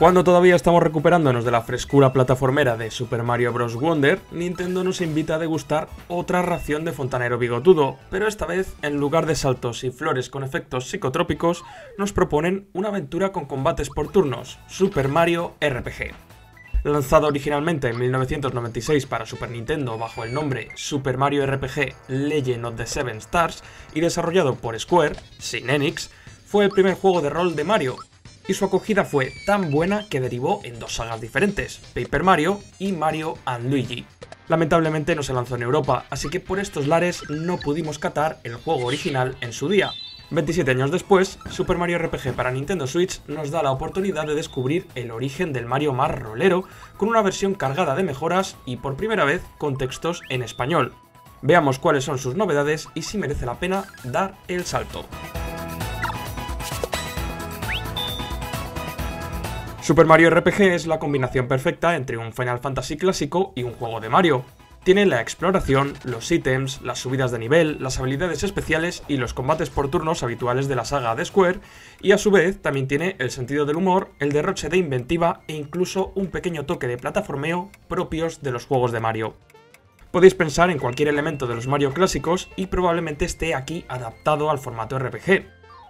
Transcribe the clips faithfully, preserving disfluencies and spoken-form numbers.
Cuando todavía estamos recuperándonos de la frescura plataformera de Super Mario Bros. Wonder, Nintendo nos invita a degustar otra ración de fontanero bigotudo, pero esta vez, en lugar de saltos y flores con efectos psicotrópicos, nos proponen una aventura con combates por turnos, Super Mario R P G. Lanzado originalmente en mil novecientos noventa y seis para Super Nintendo bajo el nombre Super Mario R P G Legend of the Seven Stars y desarrollado por Square, sin Enix, fue el primer juego de rol de Mario, y su acogida fue tan buena que derivó en dos sagas diferentes, Paper Mario y Mario and Luigi. Lamentablemente no se lanzó en Europa, así que por estos lares no pudimos catar el juego original en su día. veintisiete años después, Super Mario R P G para Nintendo Switch nos da la oportunidad de descubrir el origen del Mario más rolero, con una versión cargada de mejoras y por primera vez con textos en español. Veamos cuáles son sus novedades y si merece la pena dar el salto. Super Mario R P G es la combinación perfecta entre un Final Fantasy clásico y un juego de Mario. Tiene la exploración, los ítems, las subidas de nivel, las habilidades especiales y los combates por turnos habituales de la saga de Square, y a su vez también tiene el sentido del humor, el derroche de inventiva e incluso un pequeño toque de plataformeo propios de los juegos de Mario. Podéis pensar en cualquier elemento de los Mario clásicos y probablemente esté aquí adaptado al formato R P G.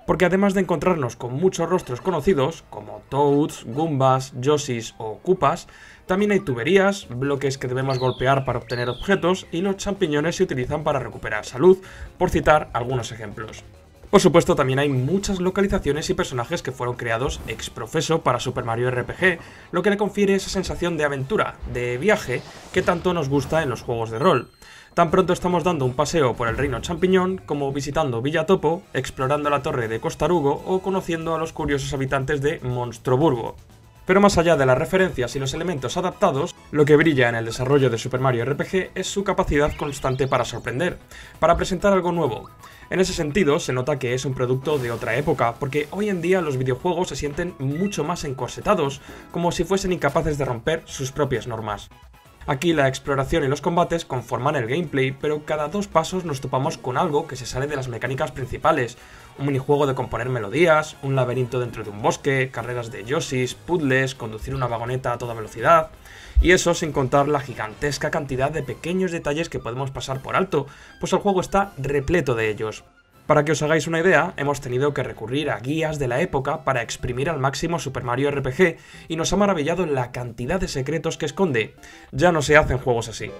Porque además de encontrarnos con muchos rostros conocidos, como Toads, Goombas, Yoshis o Koopas, también hay tuberías, bloques que debemos golpear para obtener objetos y los champiñones se utilizan para recuperar salud, por citar algunos ejemplos. Por supuesto, también hay muchas localizaciones y personajes que fueron creados ex profeso para Super Mario R P G, lo que le confiere esa sensación de aventura, de viaje, que tanto nos gusta en los juegos de rol. Tan pronto estamos dando un paseo por el reino champiñón, como visitando Villatopo, explorando la torre de Costarugo o conociendo a los curiosos habitantes de Monstroburgo. Pero más allá de las referencias y los elementos adaptados, lo que brilla en el desarrollo de Super Mario R P G es su capacidad constante para sorprender, para presentar algo nuevo. En ese sentido, se nota que es un producto de otra época, porque hoy en día los videojuegos se sienten mucho más encorsetados, como si fuesen incapaces de romper sus propias normas. Aquí la exploración y los combates conforman el gameplay, pero cada dos pasos nos topamos con algo que se sale de las mecánicas principales. Un minijuego de componer melodías, un laberinto dentro de un bosque, carreras de yoshis, puzzles, conducir una vagoneta a toda velocidad... Y eso sin contar la gigantesca cantidad de pequeños detalles que podemos pasar por alto, pues el juego está repleto de ellos. Para que os hagáis una idea, hemos tenido que recurrir a guías de la época para exprimir al máximo Super Mario R P G y nos ha maravillado la cantidad de secretos que esconde. Ya no se hacen juegos así.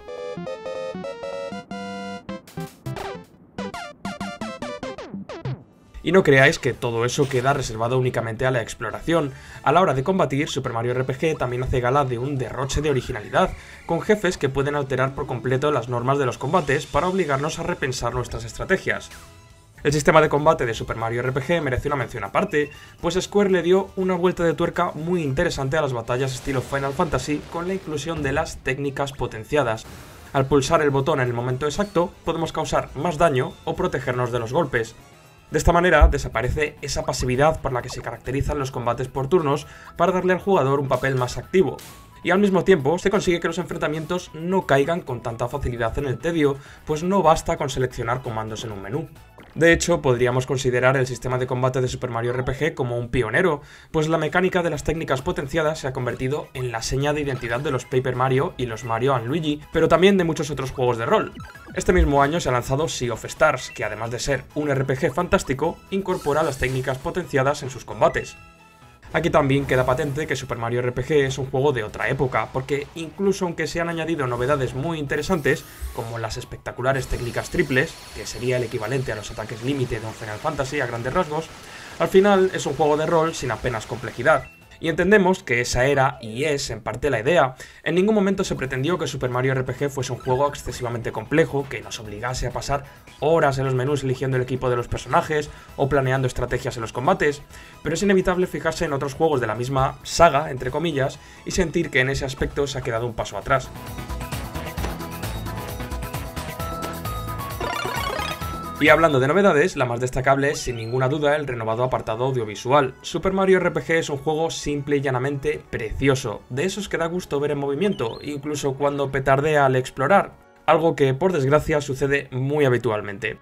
Y no creáis que todo eso queda reservado únicamente a la exploración. A la hora de combatir, Super Mario R P G también hace gala de un derroche de originalidad, con jefes que pueden alterar por completo las normas de los combates para obligarnos a repensar nuestras estrategias. El sistema de combate de Super Mario R P G merece una mención aparte, pues Square le dio una vuelta de tuerca muy interesante a las batallas estilo Final Fantasy con la inclusión de las técnicas potenciadas. Al pulsar el botón en el momento exacto, podemos causar más daño o protegernos de los golpes. De esta manera desaparece esa pasividad por la que se caracterizan los combates por turnos para darle al jugador un papel más activo. Y al mismo tiempo se consigue que los enfrentamientos no caigan con tanta facilidad en el tedio, pues no basta con seleccionar comandos en un menú. De hecho, podríamos considerar el sistema de combate de Super Mario R P G como un pionero, pues la mecánica de las técnicas potenciadas se ha convertido en la seña de identidad de los Paper Mario y los Mario and Luigi, pero también de muchos otros juegos de rol. Este mismo año se ha lanzado Sea of Stars, que además de ser un R P G fantástico, incorpora las técnicas potenciadas en sus combates. Aquí también queda patente que Super Mario R P G es un juego de otra época, porque incluso aunque se han añadido novedades muy interesantes, como las espectaculares técnicas triples, que sería el equivalente a los ataques límite de un Final Fantasy a grandes rasgos, al final es un juego de rol sin apenas complejidad. Y entendemos que esa era, y es en parte la idea, en ningún momento se pretendió que Super Mario R P G fuese un juego excesivamente complejo que nos obligase a pasar horas en los menús eligiendo el equipo de los personajes o planeando estrategias en los combates, pero es inevitable fijarse en otros juegos de la misma saga, entre comillas, y sentir que en ese aspecto se ha quedado un paso atrás. Y hablando de novedades, la más destacable es sin ninguna duda el renovado apartado audiovisual. Super Mario R P G es un juego simple y llanamente precioso, de esos que da gusto ver en movimiento, incluso cuando petardea al explorar, algo que por desgracia sucede muy habitualmente.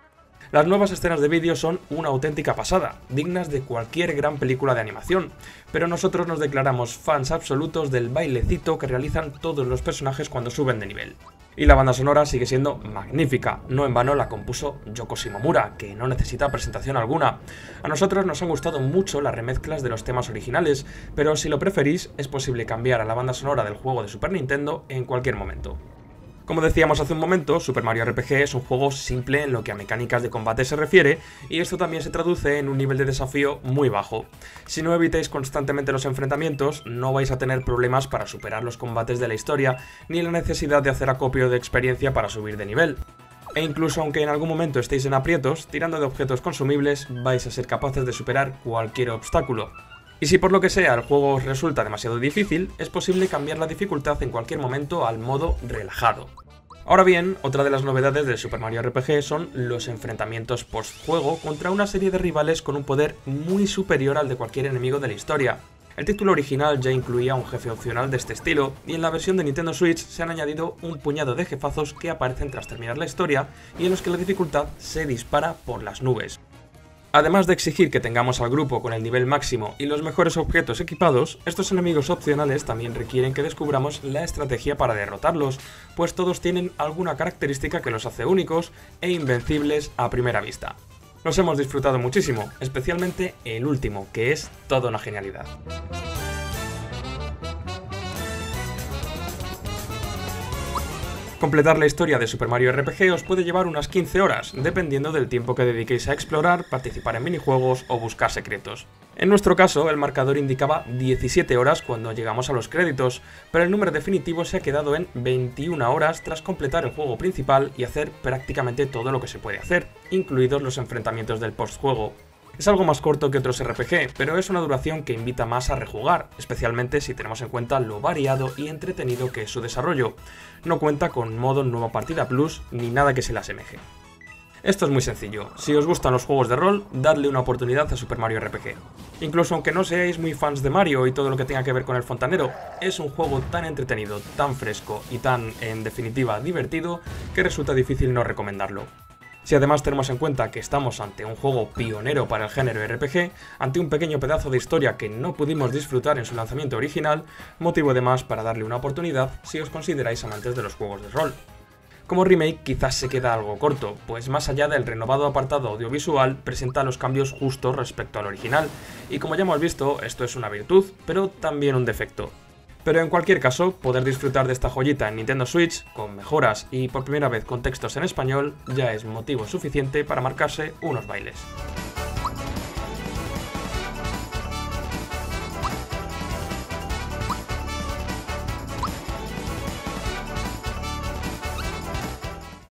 Las nuevas escenas de vídeo son una auténtica pasada, dignas de cualquier gran película de animación, pero nosotros nos declaramos fans absolutos del bailecito que realizan todos los personajes cuando suben de nivel. Y la banda sonora sigue siendo magnífica, no en vano la compuso Yoko Shimomura, que no necesita presentación alguna. A nosotros nos han gustado mucho las remezclas de los temas originales, pero si lo preferís es posible cambiar a la banda sonora del juego de Super Nintendo en cualquier momento. Como decíamos hace un momento, Super Mario R P G es un juego simple en lo que a mecánicas de combate se refiere, y esto también se traduce en un nivel de desafío muy bajo. Si no evitáis constantemente los enfrentamientos, no vais a tener problemas para superar los combates de la historia, ni la necesidad de hacer acopio de experiencia para subir de nivel. E incluso aunque en algún momento estéis en aprietos, tirando de objetos consumibles vais a ser capaces de superar cualquier obstáculo. Y si por lo que sea el juego os resulta demasiado difícil, es posible cambiar la dificultad en cualquier momento al modo relajado. Ahora bien, otra de las novedades de Super Mario R P G son los enfrentamientos post-juego contra una serie de rivales con un poder muy superior al de cualquier enemigo de la historia. El título original ya incluía un jefe opcional de este estilo, y en la versión de Nintendo Switch se han añadido un puñado de jefazos que aparecen tras terminar la historia y en los que la dificultad se dispara por las nubes. Además de exigir que tengamos al grupo con el nivel máximo y los mejores objetos equipados, estos enemigos opcionales también requieren que descubramos la estrategia para derrotarlos, pues todos tienen alguna característica que los hace únicos e invencibles a primera vista. Los hemos disfrutado muchísimo, especialmente el último, que es toda una genialidad. Completar la historia de Super Mario R P G os puede llevar unas quince horas, dependiendo del tiempo que dediquéis a explorar, participar en minijuegos o buscar secretos. En nuestro caso, el marcador indicaba diecisiete horas cuando llegamos a los créditos, pero el número definitivo se ha quedado en veintiuna horas tras completar el juego principal y hacer prácticamente todo lo que se puede hacer, incluidos los enfrentamientos del postjuego. Es algo más corto que otros R P G, pero es una duración que invita más a rejugar, especialmente si tenemos en cuenta lo variado y entretenido que es su desarrollo. No cuenta con modo Nueva Partida Plus ni nada que se le asemeje. Esto es muy sencillo, si os gustan los juegos de rol, dadle una oportunidad a Super Mario R P G. Incluso aunque no seáis muy fans de Mario y todo lo que tenga que ver con el fontanero, es un juego tan entretenido, tan fresco y tan, en definitiva, divertido, que resulta difícil no recomendarlo. Si además tenemos en cuenta que estamos ante un juego pionero para el género R P G, ante un pequeño pedazo de historia que no pudimos disfrutar en su lanzamiento original, motivo de más para darle una oportunidad si os consideráis amantes de los juegos de rol. Como remake quizás se queda algo corto, pues más allá del renovado apartado audiovisual presenta los cambios justos respecto al original, y como ya hemos visto, esto es una virtud, pero también un defecto. Pero en cualquier caso, poder disfrutar de esta joyita en Nintendo Switch, con mejoras y por primera vez con textos en español, ya es motivo suficiente para marcarse unos bailes.